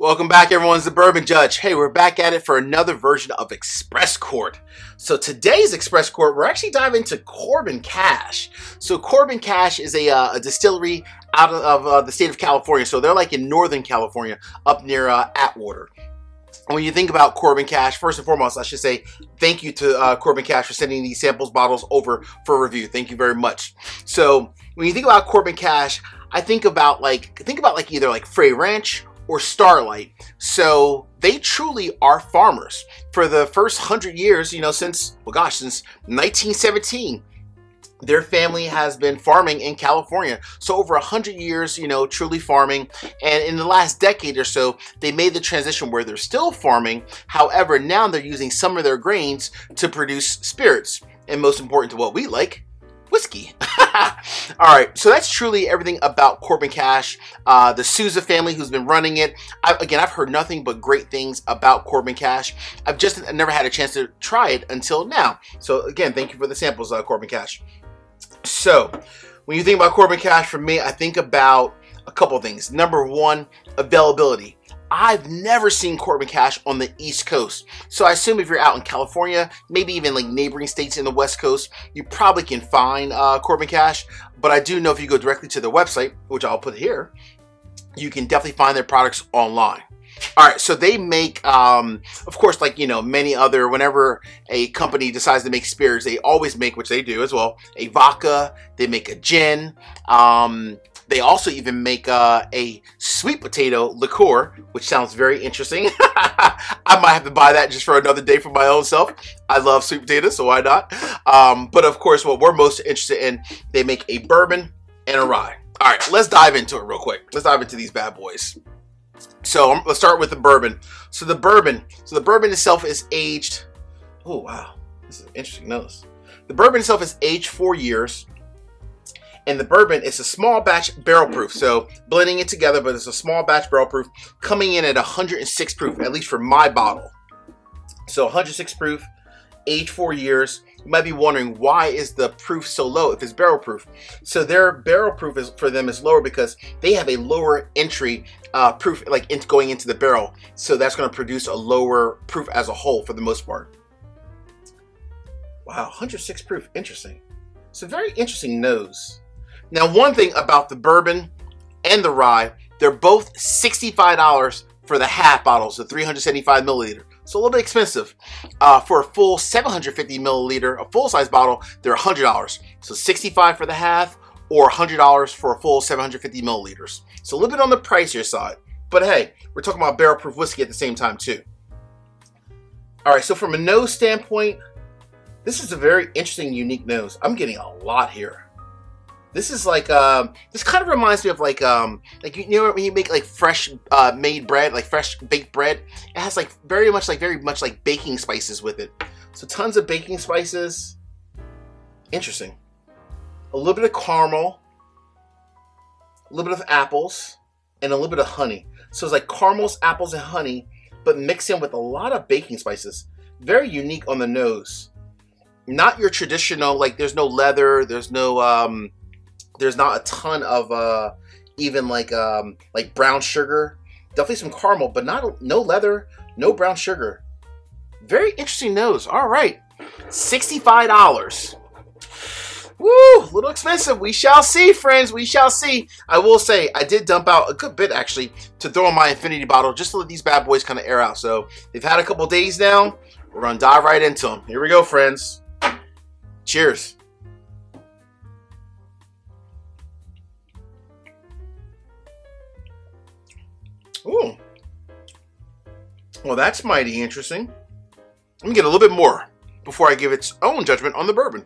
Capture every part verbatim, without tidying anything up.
Welcome back, everyone. It's the Bourbon Judge. Hey, we're back at it for another version of Express Court. So today's Express Court, we're actually diving into Corbin Cash. So Corbin Cash is a, uh, a distillery out of uh, the state of California. So they're like in Northern California, up near uh, Atwater. And when you think about Corbin Cash, first and foremost, I should say thank you to uh, Corbin Cash for sending these samples bottles over for review. Thank you very much. So when you think about Corbin Cash, I think about like think about like either like Frey Ranch or Starlight. So they truly are farmers. For the first hundred years, you know, since, well gosh, since nineteen seventeen, their family has been farming in California. So over a hundred years, you know, truly farming. And in the last decade or so, they made the transition where they're still farming. However, now they're using some of their grains to produce spirits. And most important to what we like, whiskey. All right, so that's truly everything about Corbin Cash, uh, the Sousa family who's been running it. I, again, I've heard nothing but great things about Corbin Cash. I've just I've never had a chance to try it until now. So again, thank you for the samples, uh, Corbin Cash. So when you think about Corbin Cash, for me, I think about a couple of things. Number one, availability. I've never seen Corbin Cash on the East Coast. So I assume if you're out in California, maybe even like neighboring states in the West Coast, you probably can find uh, Corbin Cash. But I do know if you go directly to their website, which I'll put here, you can definitely find their products online. All right, so they make, um, of course, like, you know, many other, whenever a company decides to make spirits, they always make, which they do as well, a vodka, they make a gin, um, they also even make uh, a sweet potato liqueur, which sounds very interesting. I might have to buy that just for another day for my own self. I love sweet potatoes, so why not? Um, but of course, what we're most interested in, they make a bourbon and a rye. All right, let's dive into it real quick. Let's dive into these bad boys. So um, let's start with the bourbon. So the bourbon, so the bourbon itself is aged. Oh, wow, this is an interesting notice. The bourbon itself is aged four years. And the bourbon is a small batch barrel proof. So blending it together, but it's a small batch barrel proof coming in at one hundred six proof, at least for my bottle. So one hundred six proof, aged four years. You might be wondering, why is the proof so low if it's barrel proof? So their barrel proof is, for them, is lower because they have a lower entry uh, proof, like in, going into the barrel. So that's going to produce a lower proof as a whole for the most part. Wow, one hundred six proof, interesting. It's a very interesting nose. Now, one thing about the bourbon and the rye, they're both sixty-five dollars for the half bottles, the three hundred seventy-five milliliter. So a little bit expensive. Uh, for a full seven hundred fifty milliliter, a full-size bottle, they're one hundred dollars. So sixty-five dollars for the half or one hundred dollars for a full seven hundred fifty milliliters. So a little bit on the pricier side. But hey, we're talking about barrel-proof whiskey at the same time too. All right, so from a nose standpoint, this is a very interesting, unique nose. I'm getting a lot here. This is like, um, this kind of reminds me of like, um, like you know when you make like fresh uh, made bread, like fresh baked bread? It has like very much like, very much like baking spices with it. So tons of baking spices. Interesting. A little bit of caramel, a little bit of apples, and a little bit of honey. So it's like caramels, apples, and honey, but mixed in with a lot of baking spices. Very unique on the nose. Not your traditional, like there's no leather, there's no, um, there's not a ton of uh, even like um, like brown sugar. Definitely some caramel, but not no leather, no brown sugar. Very interesting nose. All right, sixty-five dollars. Woo, a little expensive. We shall see, friends. We shall see. I will say I did dump out a good bit actually to throw in my infinity bottle just to let these bad boys kind of air out. So they've had a couple days now. We're gonna dive right into them. Here we go, friends. Cheers. Ooh. Well, that's mighty interesting. Let me get a little bit more before I give its own judgment on the bourbon.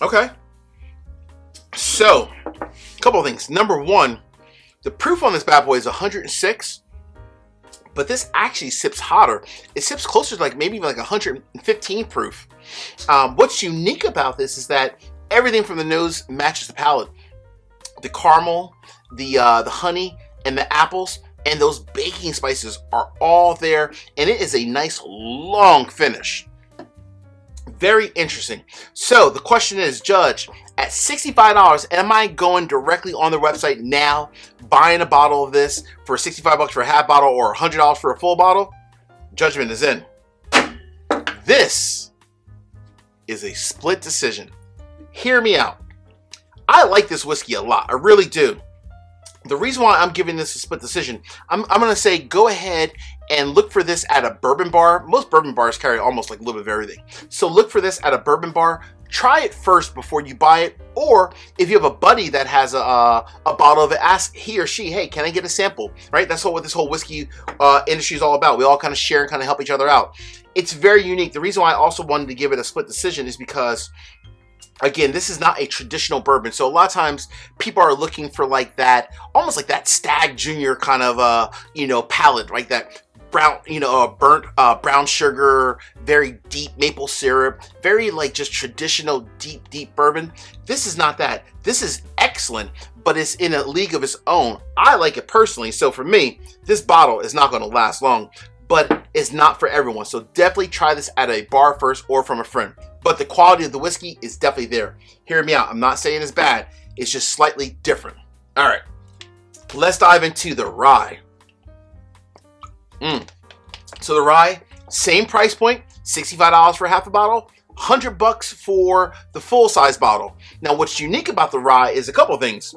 Okay. So, a couple of things. Number one, the proof on this bad boy is one hundred six, but this actually sips hotter. It sips closer to like maybe even like one hundred fifteen proof. Um, what's unique about this is that everything from the nose matches the palate. The caramel, the uh, the honey, and the apples, and those baking spices are all there, and it is a nice long finish. very interesting. So the question is, Judge, at sixty-five dollars, am I going directly on their website now, buying a bottle of this for sixty-five dollars for a half bottle or one hundred dollars for a full bottle? Judgment is in. This is a split decision. Hear me out. I like this whiskey a lot. I really do. The reason why I'm giving this a split decision, I'm, I'm going to say go ahead and look for this at a bourbon bar. Most bourbon bars carry almost like a little bit of everything. So look for this at a bourbon bar. Try it first before you buy it. Or if you have a buddy that has a, uh, a bottle of it, ask he or she, hey, can I get a sample? Right? That's what this whole whiskey uh, industry is all about. We all kind of share and kind of help each other out. It's very unique. The reason why I also wanted to give it a split decision is because, again, this is not a traditional bourbon. So a lot of times people are looking for like that, almost like that Stag Junior kind of, uh, you know, palate, right? That brown, you know, uh, burnt uh, brown sugar, very deep maple syrup, very like just traditional deep, deep bourbon. This is not that. This is excellent, but it's in a league of its own. I like it personally. So for me, this bottle is not going to last long, but it's not for everyone. So definitely try this at a bar first or from a friend. But the quality of the whiskey is definitely there. Hear me out. I'm not saying it's bad. It's just slightly different. All right. Let's dive into the rye. Mm. So the rye, same price point, sixty-five dollars for half a bottle, one hundred bucks for the full-size bottle. Now, what's unique about the rye is a couple of things.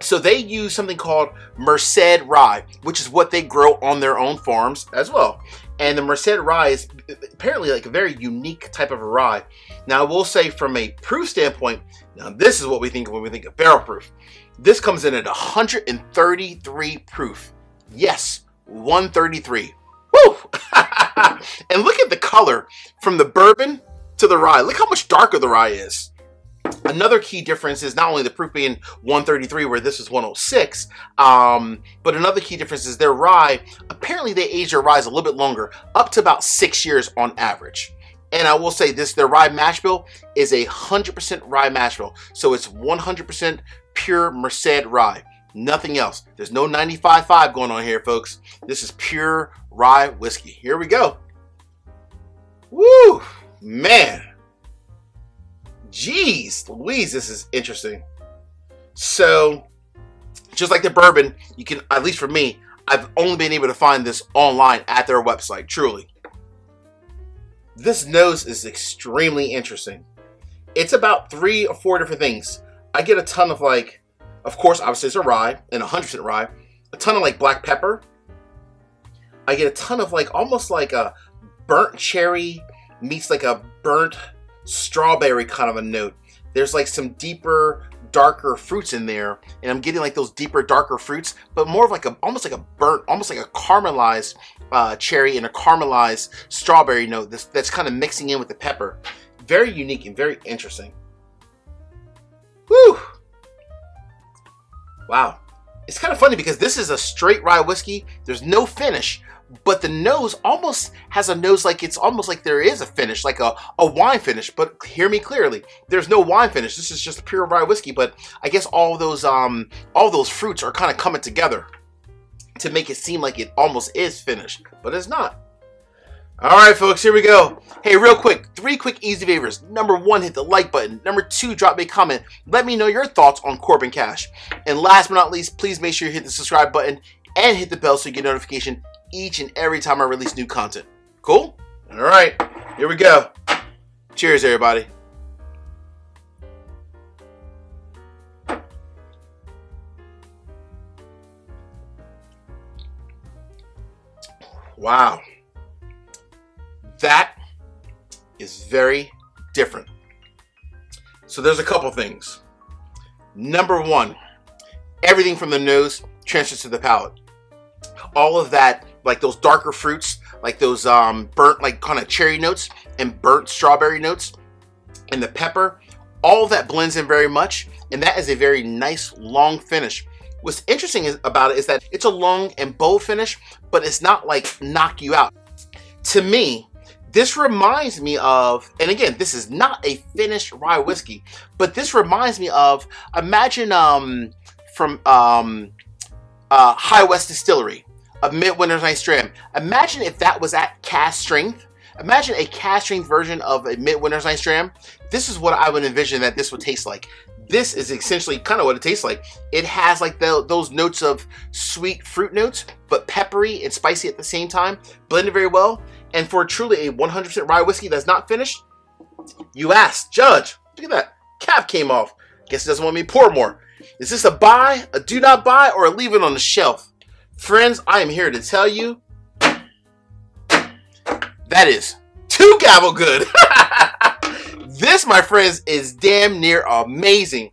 So they use something called Merced rye, which is what they grow on their own farms as well. And the Merced rye is apparently like a very unique type of a rye. Now, I will say from a proof standpoint, now this is what we think of when we think of barrel proof. This comes in at one hundred thirty-three proof. Yes, one thirty-three. Woo! And look at the color from the bourbon to the rye. Look how much darker the rye is. Another key difference is not only the proof being one thirty-three where this is one oh six, um, but another key difference is their rye, apparently they age their rye a little bit longer, up to about six years on average. And I will say this, their rye mash bill is a one hundred percent rye mash bill. So it's one hundred percent pure Merced rye, nothing else. There's no ninety-five point five going on here, folks. This is pure rye whiskey. Here we go. Woo, man. Jeez Louise, this is interesting. So, just like the bourbon, you can, at least for me, I've only been able to find this online at their website, truly. This nose is extremely interesting. It's about three or four different things. I get a ton of like, of course, obviously it's a rye, and one hundred percent rye, a ton of like black pepper. I get a ton of like, almost like a burnt cherry meets like a burnt strawberry kind of a note. There's like some deeper, darker fruits in there, and I'm getting like those deeper, darker fruits, but more of like a, almost like a burnt, almost like a caramelized uh, cherry and a caramelized strawberry note that's, that's kind of mixing in with the pepper. Very unique and very interesting. Woo! Wow. It's kind of funny because this is a straight rye whiskey. There's no finish. But the nose almost has a nose like it's almost like there is a finish, like a, a wine finish. But hear me clearly, there's no wine finish. This is just pure rye whiskey. But I guess all those um all those fruits are kind of coming together to make it seem like it almost is finished, but it's not. All right, folks, here we go. Hey, real quick, three quick easy favors. Number one, hit the like button. Number two, drop me a comment. Let me know your thoughts on Corbin Cash. And last but not least, please make sure you hit the subscribe button and hit the bell so you get notification each and every time I release new content. Cool? All right, here we go. Cheers, everybody. Wow. That is very different. So there's a couple things. Number one, everything from the nose transfers to the palate. All of that, like those darker fruits, like those um, burnt, like kind of cherry notes and burnt strawberry notes and the pepper, all of that blends in very much. And that is a very nice long finish. What's interesting is, about it is that it's a long and bold finish, but it's not like knock you out. To me, this reminds me of, and again, this is not a finished rye whiskey, but this reminds me of, imagine um, from um, uh, High West Distillery, a Midwinter's Night Dram. Imagine if that was at cast strength, Imagine a cash strength version of a Midwinter's Night Dram. This is what I would envision that this would taste like. This is essentially kind of what it tastes like. It has like the, those notes of sweet fruit notes, but peppery and spicy at the same time, blended very well. And for truly a one hundred percent rye whiskey that's not finished, you asked, Judge, look at that, cap came off. Guess it doesn't want me to pour more. Is this a buy, a do not buy, or a leave it on the shelf? Friends, I am here to tell you, that is too gavel good. This, my friends, is damn near amazing.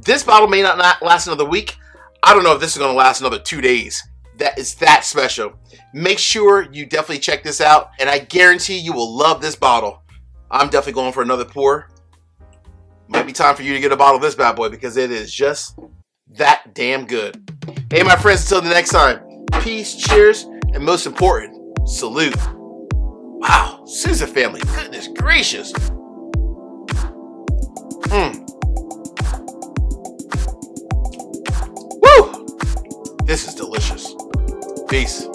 This bottle may not last another week. I don't know if this is going to last another two days. That is that special. Make sure you definitely check this out, and I guarantee you will love this bottle. I'm definitely going for another pour. Might be time for you to get a bottle of this bad boy, because it is just that damn good. Hey, my friends, until the next time, peace, cheers, and most important, salute. Wow, Sousa family, goodness gracious. Mm. Woo! This is delicious. Peace.